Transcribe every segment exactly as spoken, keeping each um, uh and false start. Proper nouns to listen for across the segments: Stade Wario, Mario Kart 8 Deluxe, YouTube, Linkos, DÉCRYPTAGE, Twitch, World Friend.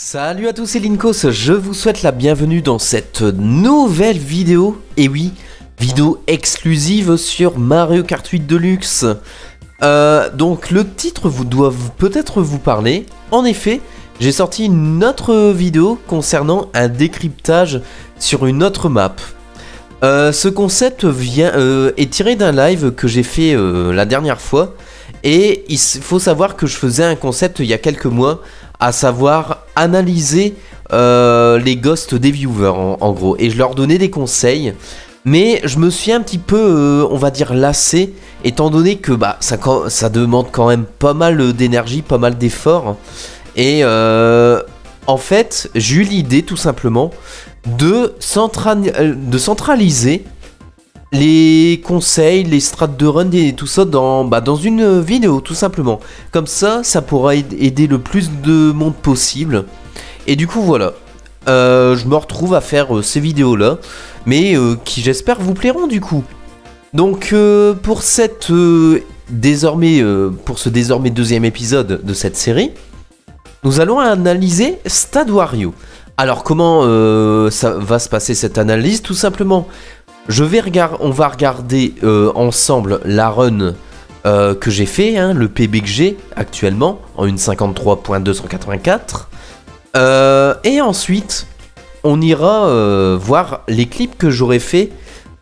Salut à tous, c'est Linkos, je vous souhaite la bienvenue dans cette nouvelle vidéo, et oui, vidéo exclusive sur Mario Kart huit Deluxe. Euh, donc le titre vous doit peut-être vous parler, en effet, j'ai sorti une autre vidéo concernant un décryptage sur une autre map. Euh, ce concept vient, euh, est tiré d'un live que j'ai fait euh, la dernière fois, et il faut savoir que je faisais un concept il y a quelques mois, à savoir analyser euh, les ghosts des viewers en, en gros, et je leur donnais des conseils, mais je me suis un petit peu, euh, on va dire, lassé, étant donné que bah, ça, ça demande quand même pas mal d'énergie, pas mal d'efforts, et euh, en fait, j'ai eu l'idée tout simplement de, central, de centraliser les conseils, les strats de run et tout ça dans, bah, dans une vidéo tout simplement. Comme ça, ça pourra aider le plus de monde possible. Et du coup voilà, euh, je me retrouve à faire euh, ces vidéos là, mais euh, qui j'espère vous plairont du coup. Donc euh, pour cette euh, désormais euh, pour ce désormais deuxième épisode de cette série, nous allons analyser Stade Wario. Alors comment euh, ça va se passer cette analyse? Tout simplement, Je vais regard... on va regarder euh, ensemble la run euh, que j'ai fait, hein, le P B que j'ai actuellement, en une cinquante-trois point deux cent quatre-vingt-quatre. Euh, et ensuite, on ira euh, voir les clips que j'aurais fait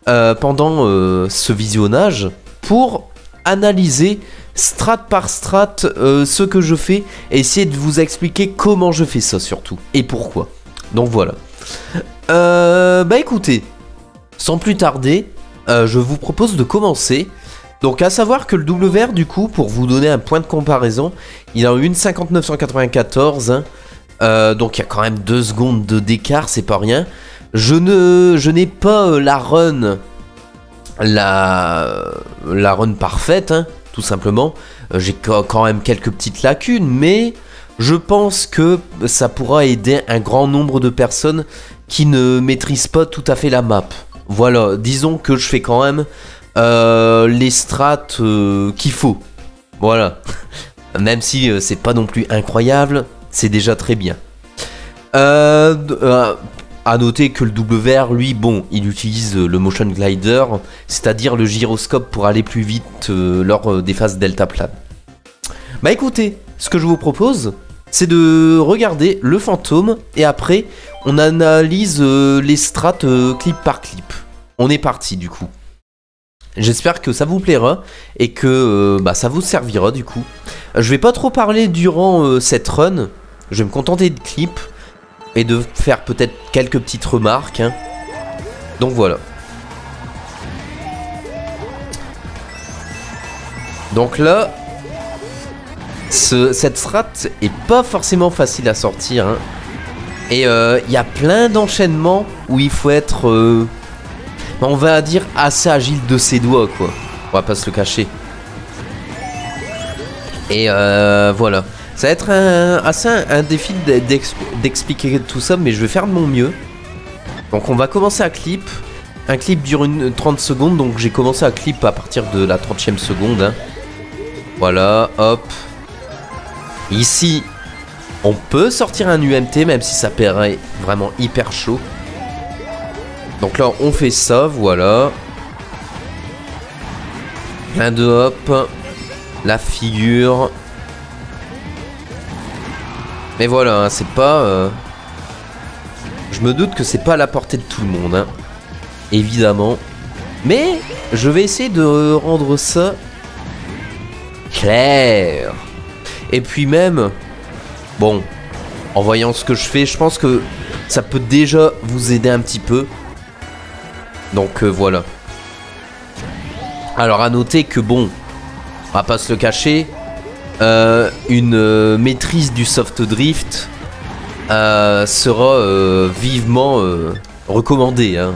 euh, pendant euh, ce visionnage pour analyser strat par strat euh, ce que je fais et essayer de vous expliquer comment je fais ça surtout et pourquoi. Donc voilà. Euh, bah écoutez... Sans plus tarder, euh, je vous propose de commencer. Donc à savoir que le W R, du coup, pour vous donner un point de comparaison, il est en une cinquante-neuf cent quatre-vingt-quatorze, hein. euh, donc il y a quand même deux secondes d'écart, c'est pas rien. Je ne, je n'ai pas euh, la run, la, la run parfaite, hein, tout simplement. Euh, j'ai quand même quelques petites lacunes, mais je pense que ça pourra aider un grand nombre de personnes qui ne maîtrisent pas tout à fait la map. Voilà, disons que je fais quand même euh, les strats euh, qu'il faut. Voilà. Même si euh, c'est pas non plus incroyable, c'est déjà très bien. Euh, euh, à noter que le W R, lui, bon, il utilise le motion glider, c'est-à-dire le gyroscope pour aller plus vite euh, lors des phases delta plane. Bah écoutez, ce que je vous propose, c'est de regarder le fantôme et après on analyse euh, les strats euh, clip par clip. On est parti du coup. J'espère que ça vous plaira et que euh, bah, ça vous servira du coup. Je vais pas trop parler durant euh, cette run. Je vais me contenter de clips et de faire peut-être quelques petites remarques, hein. Donc voilà. Donc là, Ce, cette strat est pas forcément facile à sortir, hein. Et il euh, y a plein d'enchaînements où il faut être, euh, on va dire, assez agile de ses doigts, quoi. On va pas se le cacher. Et euh, voilà, ça va être un, assez un, un défi d'expliquer tout ça, mais je vais faire de mon mieux. Donc on va commencer à clip. Un clip dure une trente secondes, donc j'ai commencé à clip à partir de la trentième seconde, hein. Voilà, hop. Ici, on peut sortir un U M T, même si ça paierait vraiment hyper chaud. Donc là, on fait ça, voilà. Plein de hop. La figure. Mais voilà, hein, c'est pas... Euh... Je me doute que c'est pas à la portée de tout le monde, hein. Évidemment. Mais je vais essayer de rendre ça clair. Et puis même, bon, en voyant ce que je fais, je pense que ça peut déjà vous aider un petit peu. Donc euh, voilà. Alors à noter que bon, on va pas se le cacher, euh, une euh, maîtrise du soft drift euh, sera euh, vivement euh, recommandée, hein.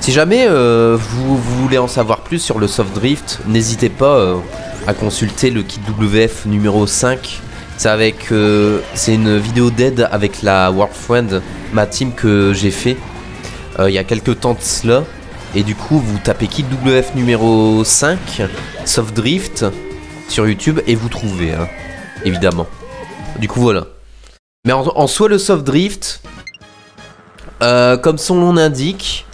Si jamais euh, vous, vous voulez en savoir plus sur le soft drift, n'hésitez pas euh, à consulter le kit W F numéro cinq. C'est avec, euh, c'est une vidéo d'aide avec la World Friend, ma team, que j'ai fait euh, il y a quelques temps de cela. Et du coup, vous tapez kit W F numéro cinq, soft drift, sur YouTube et vous trouvez, hein, évidemment. Du coup, voilà. Mais en, en soi, le soft drift, euh, comme son nom l'indique,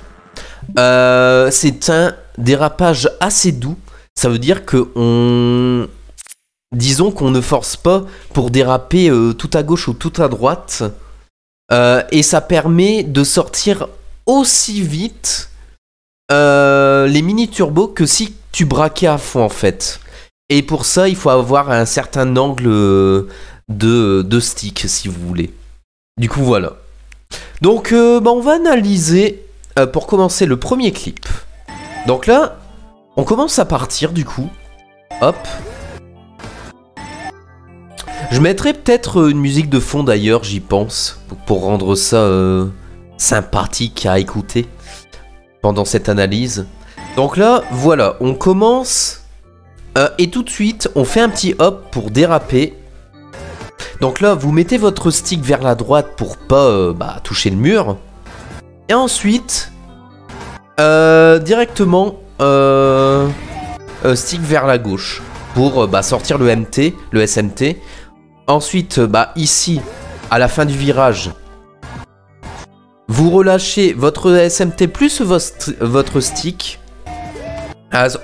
euh, c'est un dérapage assez doux. Ça veut dire que on... Disons qu'on ne force pas pour déraper euh, tout à gauche ou tout à droite. Euh, et ça permet de sortir aussi vite euh, les mini-turbos que si tu braquais à fond en fait. Et pour ça, il faut avoir un certain angle de, de stick si vous voulez. Du coup, voilà. Donc, euh, bah, on va analyser euh, pour commencer le premier clip. Donc là, on commence à partir du coup. Hop. Je mettrai peut-être une musique de fond d'ailleurs, j'y pense, pour rendre ça euh, sympathique à écouter pendant cette analyse. Donc là, voilà, on commence euh, et tout de suite, on fait un petit hop pour déraper. Donc là, vous mettez votre stick vers la droite pour pas euh, bah, toucher le mur. Et ensuite, euh, directement, euh, euh, stick vers la gauche pour euh, bah, sortir le M T, le S M T. Ensuite, bah ici, à la fin du virage, vous relâchez votre S M T plus votre, votre stick.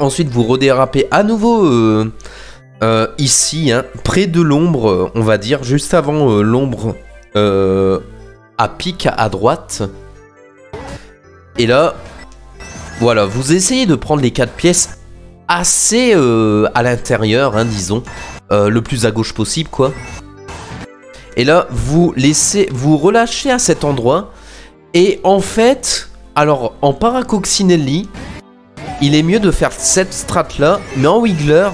Ensuite, vous redérapez à nouveau euh, euh, ici, hein, près de l'ombre, on va dire, juste avant euh, l'ombre euh, à pic à droite. Et là, voilà, vous essayez de prendre les quatre pièces assez euh, à l'intérieur, hein, disons. Euh, le plus à gauche possible quoi. Et là vous laissez, vous relâchez à cet endroit. Et en fait, alors en paracoccinelli, il est mieux de faire cette strat là. Mais en wiggler,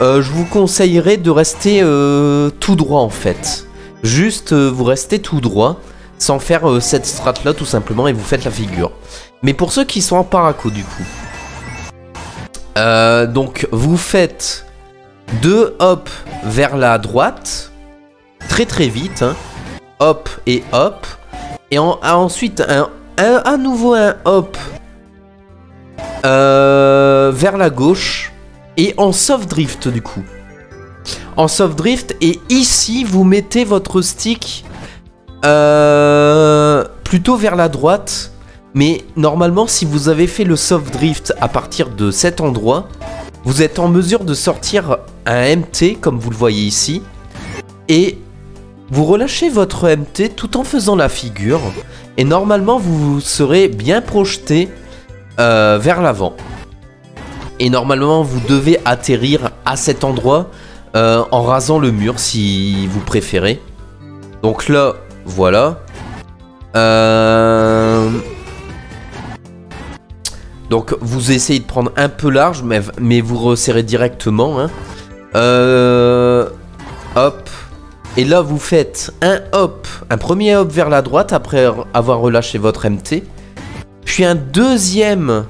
euh, je vous conseillerais de rester euh, tout droit en fait. Juste euh, vous restez tout droit sans faire euh, cette strat là tout simplement. Et vous faites la figure. Mais pour ceux qui sont en paraco du coup, euh, donc vous faites deux hop vers la droite, très très vite, hein. Hop et hop, et en, ensuite un, un, à nouveau un hop euh, vers la gauche, et en soft drift du coup. En soft drift, et ici vous mettez votre stick euh, plutôt vers la droite, mais normalement si vous avez fait le soft drift à partir de cet endroit, vous êtes en mesure de sortir un M T, comme vous le voyez ici. Et vous relâchez votre M T tout en faisant la figure. Et normalement, vous serez bien projeté euh, vers l'avant. Et normalement, vous devez atterrir à cet endroit euh, en rasant le mur, si vous préférez. Donc là, voilà. Euh... Donc vous essayez de prendre un peu large, mais, mais vous resserrez directement. Hein. Euh, hop. Et là vous faites un hop, un premier hop vers la droite après avoir relâché votre M T. Puis un deuxième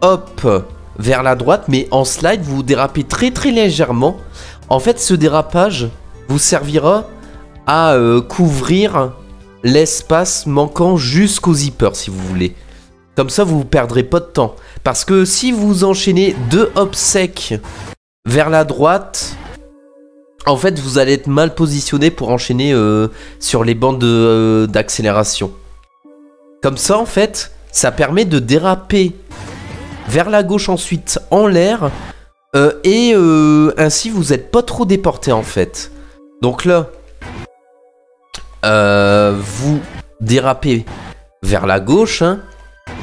hop vers la droite, mais en slide vous dérapez très très légèrement. En fait ce dérapage vous servira à euh, couvrir l'espace manquant jusqu'au zipper si vous voulez. Comme ça, vous ne perdrez pas de temps. Parce que si vous enchaînez deux hops secs vers la droite, en fait, vous allez être mal positionné pour enchaîner euh, sur les bandes euh, d'accélération. Comme ça, en fait, ça permet de déraper vers la gauche ensuite en l'air. Euh, et euh, ainsi, vous n'êtes pas trop déporté, en fait. Donc là, euh, vous dérapez vers la gauche, hein.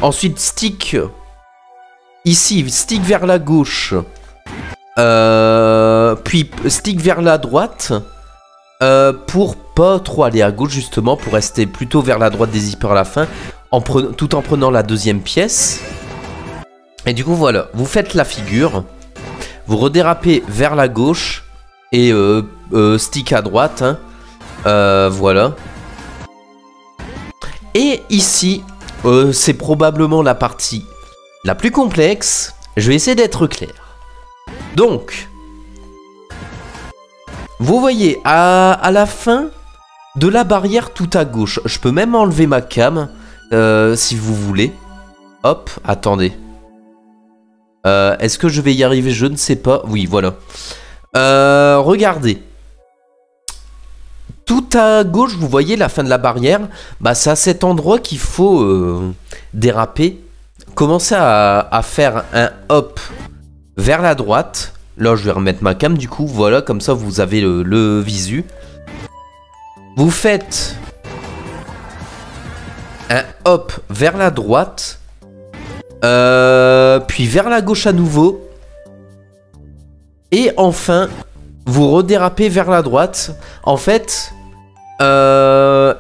Ensuite, stick, ici, stick vers la gauche, euh, puis stick vers la droite, euh, pour pas trop aller à gauche justement, pour rester plutôt vers la droite des zippers à la fin, en tout en prenant la deuxième pièce. Et du coup, voilà, vous faites la figure, vous redérapez vers la gauche, et euh, euh, stick à droite, hein, euh, voilà. Et ici... Euh, c'est probablement la partie la plus complexe. Je vais essayer d'être clair. Donc, vous voyez, à, à la fin de la barrière tout à gauche, je peux même enlever ma cam, euh, si vous voulez. Hop, attendez. Euh, Est-ce que je vais y arriver? Je ne sais pas. Oui, voilà. Euh, regardez. Tout à gauche, vous voyez la fin de la barrière. Bah, c'est à cet endroit qu'il faut euh, déraper. Commencer à, à faire un hop vers la droite. Là, je vais remettre ma cam du coup. Voilà, comme ça, vous avez le, le visu. Vous faites un hop vers la droite. Euh, puis vers la gauche à nouveau. Et enfin, vous redérapez vers la droite. En fait, euh,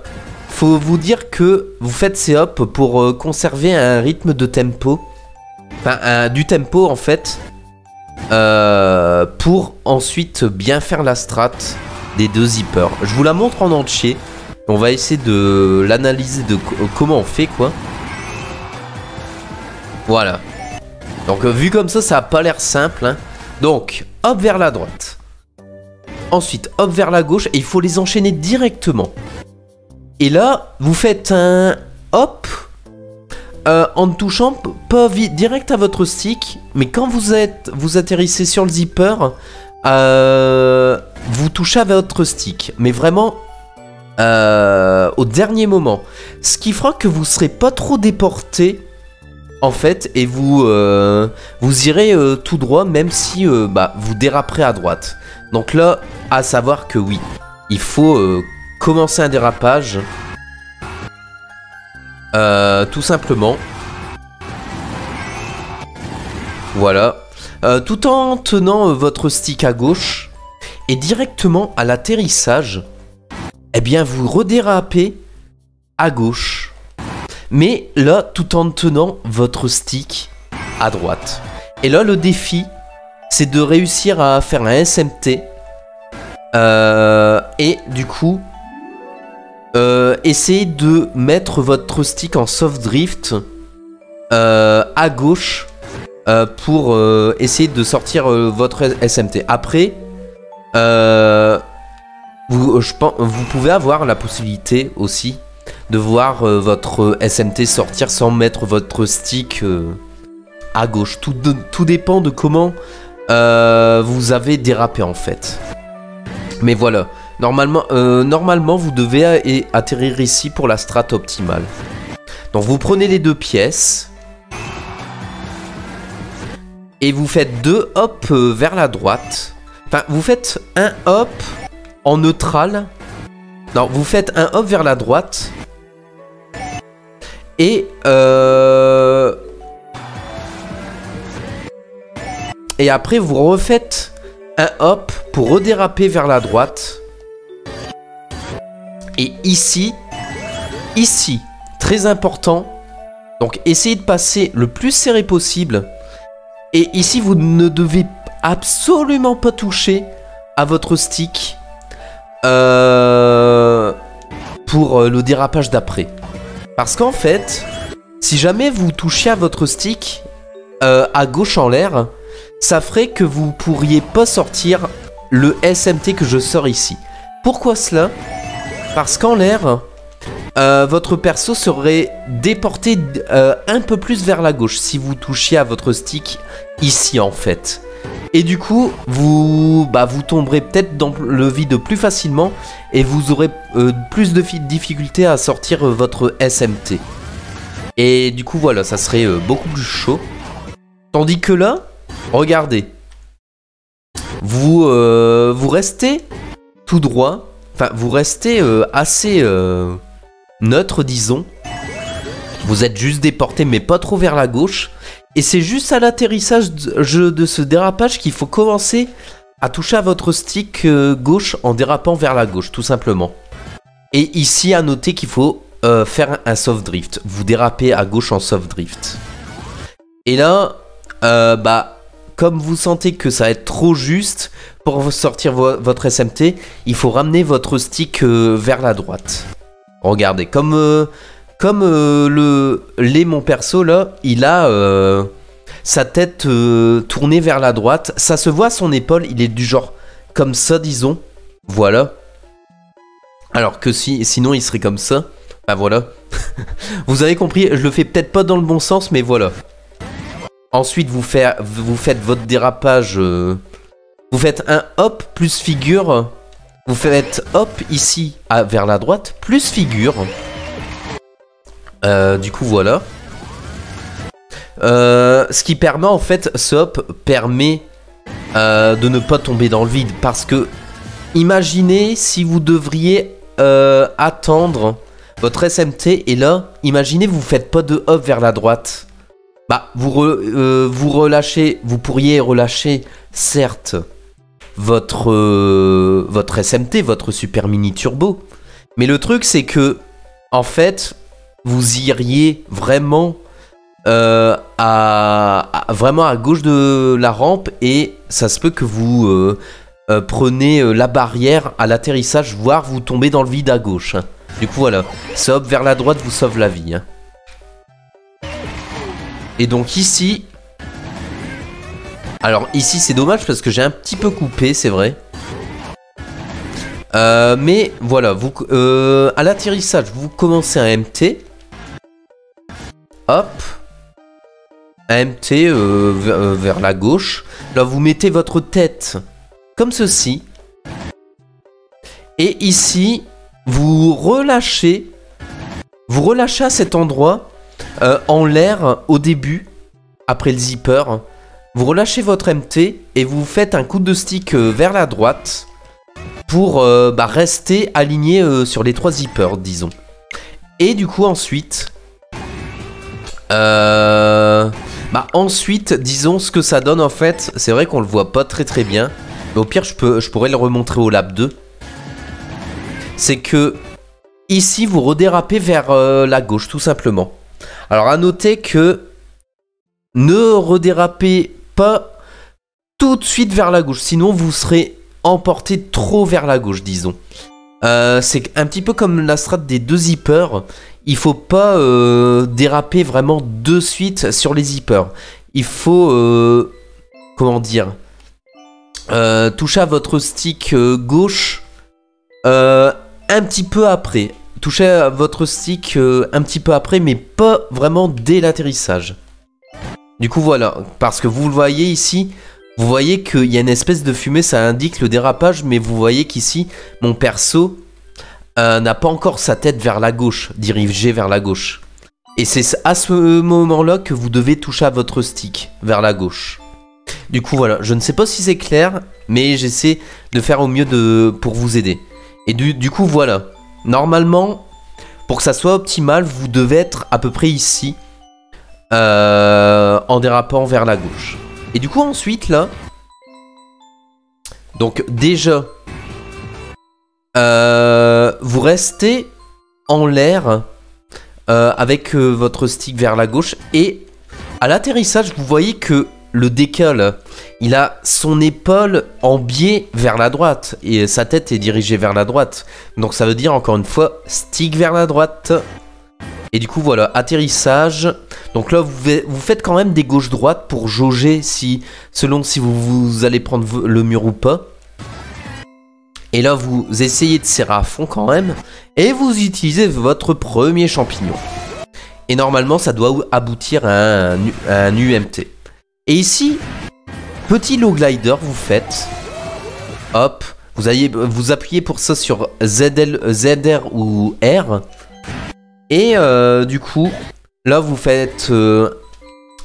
faut vous dire que vous faites ces hops pour conserver un rythme de tempo. Enfin, un, du tempo en fait. Euh, pour ensuite bien faire la strat des deux zippers. Je vous la montre en entier. On va essayer de l'analyser de comment on fait quoi. Voilà. Donc vu comme ça, ça a pas l'air simple. Hein. Donc hop vers la droite. Ensuite hop vers la gauche et il faut les enchaîner directement. Et là vous faites un hop euh, en touchant pas vite direct à votre stick. Mais quand vous êtes vous atterrissez sur le zipper, euh, vous touchez à votre stick. Mais vraiment Euh, au dernier moment, ce qui fera que vous serez pas trop déporté en fait, et vous euh, vous irez euh, tout droit même si euh, bah, vous déraperez à droite. Donc là, à savoir que oui, il faut euh, commencer un dérapage euh, tout simplement. Voilà, euh, tout en tenant euh, votre stick à gauche et directement à l'atterrissage. Eh bien, vous redérapez à gauche. Mais là, tout en tenant votre stick à droite. Et là, le défi, c'est de réussir à faire un S M T. Euh, et du coup, euh, essayez de mettre votre stick en soft drift euh, à gauche euh, pour euh, essayer de sortir euh, votre S M T. Après... Euh, Vous, je pense, vous pouvez avoir la possibilité aussi de voir euh, votre S M T sortir sans mettre votre stick euh, à gauche. Tout, de, tout dépend de comment euh, vous avez dérapé en fait. Mais voilà, normalement, euh, normalement vous devez atterrir ici pour la strat optimale. Donc vous prenez les deux pièces. Et vous faites deux hop euh, vers la droite. Enfin, vous faites un hop... En neutral. Non, vous faites un hop vers la droite. Et euh... Et après vous refaites un hop pour redéraper vers la droite. Et ici, ici, très important. Donc essayez de passer le plus serré possible. Et ici vous ne devez absolument pas toucher à votre stick. Euh, pour le dérapage d'après. Parce qu'en fait, si jamais vous touchiez à votre stick euh, à gauche en l'air, ça ferait que vous pourriez pas sortir le S M T que je sors ici. Pourquoi cela? Parce qu'en l'air, euh, votre perso serait déporté euh, un peu plus vers la gauche si vous touchiez à votre stick ici en fait. Et du coup, vous, bah, vous tomberez peut-être dans le vide plus facilement et vous aurez euh, plus de difficultés à sortir euh, votre S M T. Et du coup, voilà, ça serait euh, beaucoup plus chaud. Tandis que là, regardez, vous, euh, vous restez tout droit, enfin, vous restez euh, assez euh, neutre, disons. Vous êtes juste déporté, mais pas trop vers la gauche. Et c'est juste à l'atterrissage de ce dérapage qu'il faut commencer à toucher à votre stick gauche en dérapant vers la gauche, tout simplement. Et ici, à noter qu'il faut euh, faire un soft drift. Vous dérapez à gauche en soft drift. Et là, euh, bah, comme vous sentez que ça va être trop juste pour sortir vo votre S M T, il faut ramener votre stick euh, vers la droite. Regardez, comme... Euh, Comme euh, le l'est mon perso là, il a euh, sa tête euh, tournée vers la droite. Ça se voit à son épaule, il est du genre comme ça disons. Voilà. Alors que si sinon il serait comme ça. Bah voilà. Vous avez compris, je le fais peut-être pas dans le bon sens mais voilà. Ensuite vous, fait, vous faites votre dérapage. Euh, vous faites un hop plus figure Vous faites hop ici à, vers la droite, plus figure. Euh, du coup voilà. Euh, ce qui permet en fait, ce hop permet euh, de ne pas tomber dans le vide. Parce que imaginez si vous devriez euh, attendre votre S M T et là, imaginez vous faites pas de hop vers la droite. Bah, vous, re, euh, vous relâchez, vous pourriez relâcher, certes, votre, euh, votre S M T, votre Super Mini Turbo. Mais le truc, c'est que, en fait, vous iriez vraiment, euh, à, à, vraiment à gauche de la rampe et ça se peut que vous euh, euh, prenez euh, la barrière à l'atterrissage, voire vous tombez dans le vide à gauche. Hein. Du coup, voilà, ça hop vers la droite vous sauve la vie. Hein. Et donc ici, alors ici c'est dommage parce que j'ai un petit peu coupé, c'est vrai. Euh, mais voilà, vous, euh, à l'atterrissage, vous commencez un M T. Hop. Un M T euh, vers, euh, vers la gauche. Là, vous mettez votre tête comme ceci. Et ici, vous relâchez. Vous relâchez à cet endroit. Euh, en l'air au début, après le zipper, vous relâchez votre M T et vous faites un coup de stick euh, vers la droite pour euh, bah, rester aligné euh, sur les trois zippers, disons. Et du coup ensuite, euh, bah ensuite, disons ce que ça donne en fait. C'est vrai qu'on le voit pas très très bien, mais au pire je peux, je pourrais le remontrer au lap deux. C'est que ici vous redérapez vers euh, la gauche tout simplement. Alors à noter que ne redérapez pas tout de suite vers la gauche, sinon vous serez emporté trop vers la gauche, disons. Euh, c'est un petit peu comme la strat des deux zippers, il faut pas euh, déraper vraiment de suite sur les zippers. Il faut, euh, comment dire, euh, toucher à votre stick euh, gauche euh, un petit peu après. Touchez à votre stick euh, un petit peu après, mais pas vraiment dès l'atterrissage. Du coup, voilà. Parce que vous le voyez ici, vous voyez qu'il y a une espèce de fumée, ça indique le dérapage, mais vous voyez qu'ici, mon perso euh, n'a pas encore sa tête vers la gauche, dirigée vers la gauche. Et c'est à ce moment-là que vous devez toucher à votre stick, vers la gauche. Du coup, voilà. Je ne sais pas si c'est clair, mais j'essaie de faire au mieux de, pour vous aider. Et du, du coup, voilà. Normalement, pour que ça soit optimal, vous devez être à peu près ici, euh, en dérapant vers la gauche. Et du coup, ensuite, là, donc déjà, euh, vous restez en l'air euh, avec euh, votre stick vers la gauche. Et à l'atterrissage, vous voyez que le décolle, il a son épaule en biais vers la droite et sa tête est dirigée vers la droite. Donc ça veut dire encore une fois stick vers la droite. Et du coup voilà, atterrissage. Donc là vous, vous faites quand même des gauches droites pour jauger si selon si vous, vous allez prendre le mur ou pas. Et là vous essayez de serrer à fond quand même et vous utilisez votre premier champignon. Et normalement ça doit aboutir à un, à un U M T. Et ici, petit low glider, vous faites, hop, vous, allez, vous appuyez pour ça sur Z L, Z R ou R. Et euh, du coup, là vous faites, euh,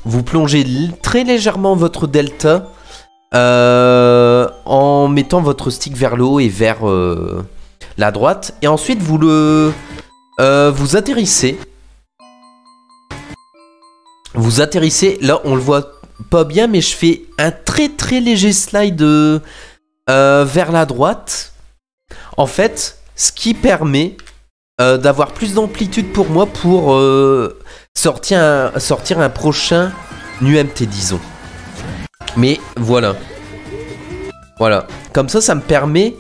vous plongez très légèrement votre delta euh, en mettant votre stick vers le haut et vers euh, la droite. Et ensuite, vous, le, euh, vous atterrissez. Vous atterrissez, là on le voit pas bien, mais je fais un très très léger slide euh, euh, vers la droite. En fait, ce qui permet euh, d'avoir plus d'amplitude pour moi pour euh, sortir, un, sortir un prochain U M T, disons. Mais voilà. Voilà. Comme ça, ça me permet...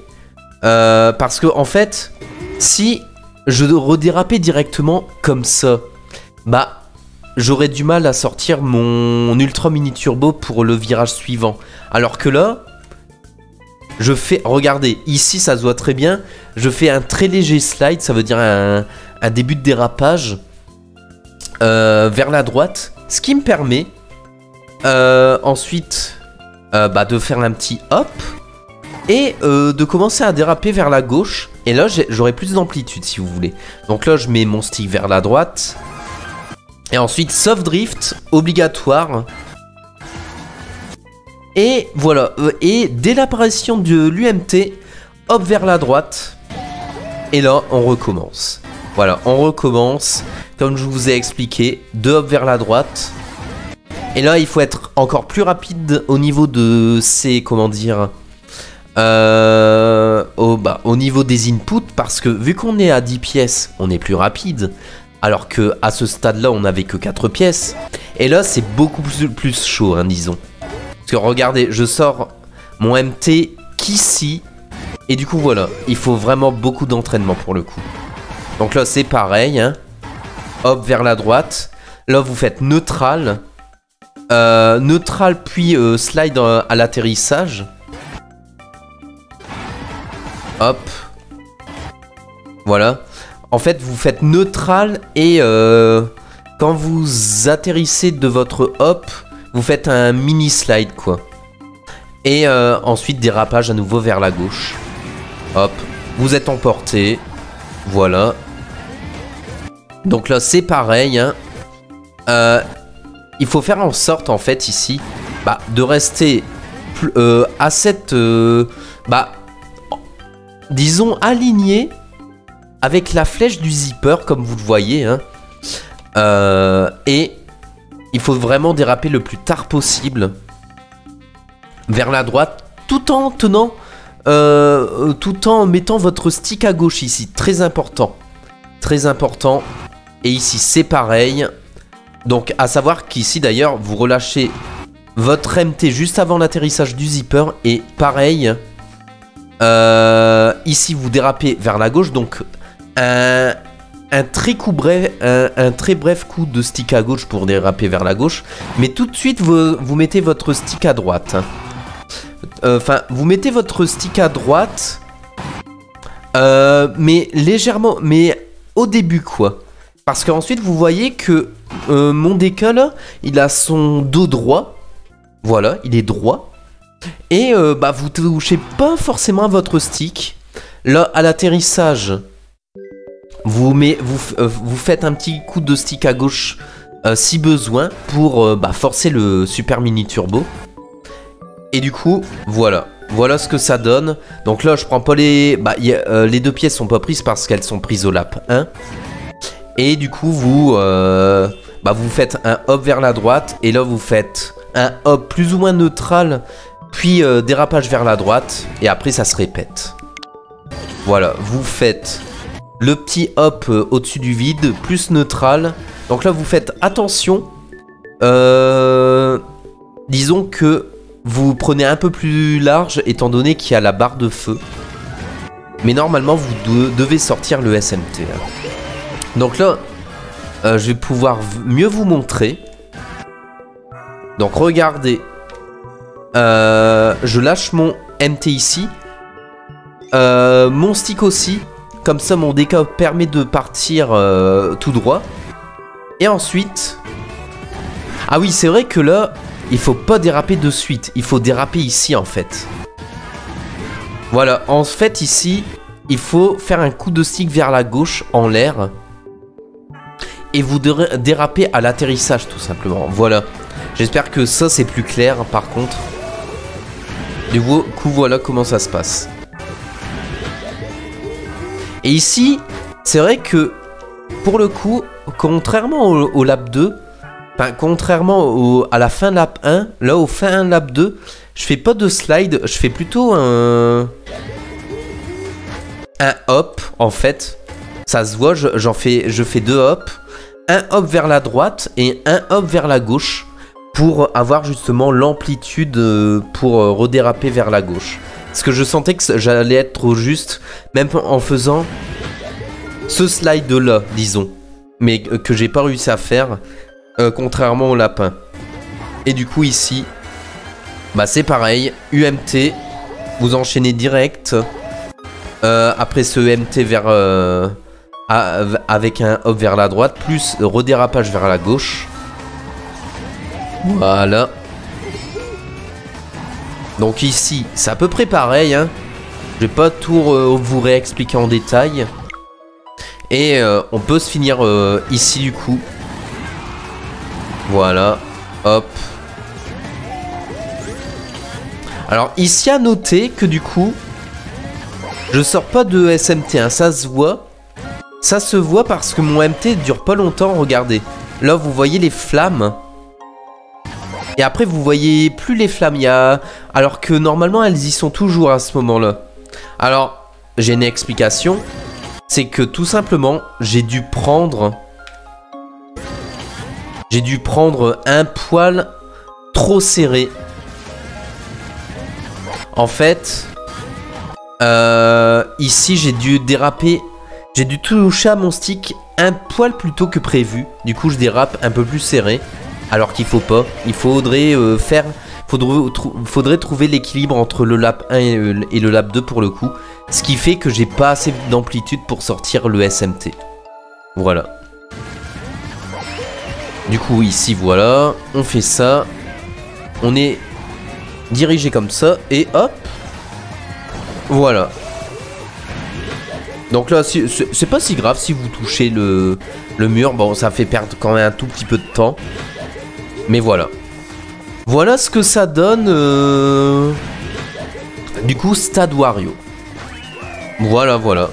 Euh, parce que, en fait, si je redérapais directement comme ça, bah... j'aurais du mal à sortir mon Ultra Mini Turbo pour le virage suivant. Alors que là, je fais... Regardez, ici ça se voit très bien. Je fais un très léger slide, ça veut dire un, un début de dérapage euh, vers la droite. Ce qui me permet euh, ensuite euh, bah, de faire un petit hop. et euh, de commencer à déraper vers la gauche. Et là, j'aurai plus d'amplitude, si vous voulez. Donc là, je mets mon stick vers la droite. Et ensuite, soft drift, obligatoire. Et voilà. Et dès l'apparition de l'U M T, hop vers la droite. Et là, on recommence. Voilà, on recommence. Comme je vous ai expliqué, de hop vers la droite. Et là, il faut être encore plus rapide au niveau de ces, comment dire... Euh, oh, bah, au niveau des inputs, parce que vu qu'on est à dix pièces, on est plus rapide, alors que à ce stade-là, on n'avait que quatre pièces. Et là, c'est beaucoup plus, plus chaud, hein, disons. Parce que regardez, je sors mon M T qu'ici, et du coup, voilà, il faut vraiment beaucoup d'entraînement pour le coup. Donc là, c'est pareil, hein. Hop, vers la droite. Là, vous faites neutral. Euh, neutral, puis euh, slide euh, à l'atterrissage. Hop. Voilà. En fait, vous faites neutral et euh, quand vous atterrissez de votre hop, vous faites un mini slide, quoi. Et euh, ensuite, dérapage à nouveau vers la gauche. Hop. Vous êtes emporté. Voilà. Donc là, c'est pareil, hein. Euh, il faut faire en sorte, en fait, ici, bah, de rester euh, à cette... Euh, bah... disons aligné avec la flèche du zipper, comme vous le voyez, hein. euh, et il faut vraiment déraper le plus tard possible vers la droite, tout en tenant, euh, tout en mettant votre stick à gauche ici, très important, très important. Et ici c'est pareil. Donc à savoir qu'ici d'ailleurs vous relâchez votre M T juste avant l'atterrissage du zipper et pareil. Euh, ici vous dérapez vers la gauche, donc un, un, très, coup bref, un, un très bref coup de stick à gauche pour déraper vers la gauche, mais tout de suite vous, vous mettez votre stick à droite. Enfin, euh, vous mettez votre stick à droite, euh, mais légèrement, mais au début, quoi. Parce qu'ensuite vous voyez que euh, mon déca là, il a son dos droit, voilà, il est droit. Et euh, bah vous touchez pas forcément à votre stick. Là à l'atterrissage vous, vous, euh, vous faites un petit coup de stick à gauche euh, si besoin, pour euh, bah, forcer le super mini turbo. Et du coup voilà, voilà ce que ça donne. Donc là je prends pas les... Bah, y a, euh, les deux pièces sont pas prises parce qu'elles sont prises au lap un. Et du coup vous euh, bah, vous faites un hop vers la droite. Et là vous faites un hop plus ou moins neutral, puis euh, dérapage vers la droite, et après ça se répète. Voilà, vous faites le petit hop euh, au-dessus du vide, plus neutral. Donc là vous faites attention, euh, disons que vous prenez un peu plus large étant donné qu'il y a la barre de feu. Mais normalement vous de devez sortir le S M T. Hein. Donc là, euh, je vais pouvoir mieux vous montrer. Donc regardez. Euh, je lâche mon M T ici, euh, mon stick aussi, comme ça mon déca permet de partir euh, tout droit. Et ensuite, ah oui c'est vrai que là il faut pas déraper de suite, il faut déraper ici en fait. Voilà, en fait ici il faut faire un coup de stick vers la gauche en l'air et vous dé déraper à l'atterrissage tout simplement. Voilà, j'espère que ça c'est plus clair par contre. Du coup voilà comment ça se passe. Et ici c'est vrai que pour le coup, contrairement au, au lap deux, enfin contrairement au, à la fin lap un, là au fin lap deux je fais pas de slide, je fais plutôt un un hop en fait. Ça se voit, j'en fais, je fais deux hop, un hop vers la droite et un hop vers la gauche, pour avoir justement l'amplitude pour redéraper vers la gauche. Parce que je sentais que j'allais être trop juste, même en faisant ce slide là, disons. Mais que j'ai pas réussi à faire, euh, contrairement au lapin. Et du coup ici, bah c'est pareil, U M T, vous enchaînez direct. Euh, après ce U M T vers, euh, avec un hop vers la droite, plus redérapage vers la gauche. Voilà. Donc ici, c'est à peu près pareil, hein. Je vais pas tout euh, vous réexpliquer en détail. Et euh, on peut se finir euh, ici du coup. Voilà. Hop. Alors ici à noter que du coup, je sors pas de S M T, hein, ça se voit. Ça se voit parce que mon M T dure pas longtemps, regardez. Là vous voyez les flammes. Et après vous voyez plus les flammes, y a... alors que normalement elles y sont toujours à ce moment-là. Alors, j'ai une explication, c'est que tout simplement, j'ai dû prendre... J'ai dû prendre un poil trop serré. En fait, euh, ici j'ai dû déraper, j'ai dû toucher à mon stick un poil plus tôt que prévu. Du coup, je dérape un peu plus serré, alors qu'il faut pas. Il faudrait euh, faire... Faudrait, trou faudrait trouver l'équilibre entre le lap un et, euh, et le lap deux pour le coup. Ce qui fait que j'ai pas assez d'amplitude pour sortir le S M T. Voilà. Du coup ici voilà. On fait ça. On est dirigé comme ça. Et hop. Voilà. Donc là c'est pas si grave si vous touchez le, le mur. Bon ça fait perdre quand même un tout petit peu de temps. Mais voilà. Voilà ce que ça donne, euh... du coup, Stade Wario. Voilà, voilà.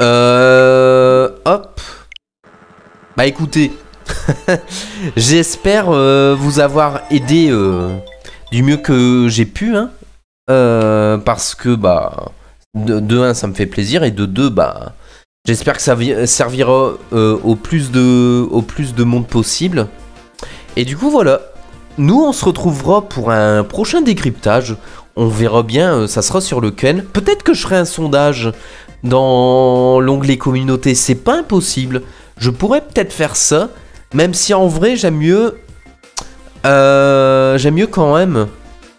Euh... Hop. Bah écoutez, j'espère euh, vous avoir aidé euh, du mieux que j'ai pu, hein. Euh, parce que, bah, de, de un, ça me fait plaisir, et de deux, bah, j'espère que ça servira euh, au, plus de, au plus de monde possible. Et du coup, voilà. Nous, on se retrouvera pour un prochain décryptage. On verra bien, ça sera sur lequel. Peut-être que je ferai un sondage dans l'onglet communauté, c'est pas impossible. Je pourrais peut-être faire ça, même si en vrai, j'aime mieux... Euh, j'aime mieux quand même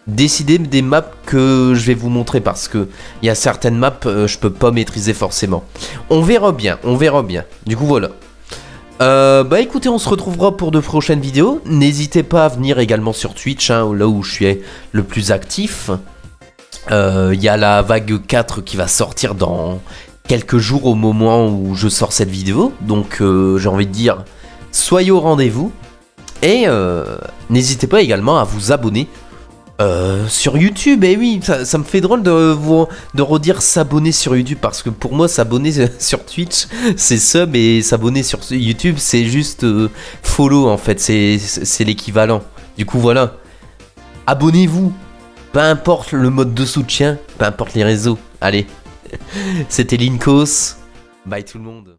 décider des maps que je vais vous montrer, parce que il y a certaines maps, je peux pas maîtriser forcément. On verra bien, on verra bien. Du coup, voilà. Euh, bah écoutez, on se retrouvera pour de prochaines vidéos. N'hésitez pas à venir également sur Twitch, hein, là où je suis le plus actif. Euh, y a la vague quatre qui va sortir dans quelques jours au moment où je sors cette vidéo. Donc euh, j'ai envie de dire, soyez au rendez-vous. Et euh, n'hésitez pas également à vous abonner euh, sur YouTube. Et oui, ça, ça me fait drôle de, vous, de redire s'abonner sur YouTube, parce que pour moi s'abonner sur Twitch c'est sub et s'abonner sur YouTube c'est juste euh, follow en fait, c'est l'équivalent. Du coup voilà, abonnez-vous, peu importe le mode de soutien, peu importe les réseaux. Allez, c'était Linkos, bye tout le monde.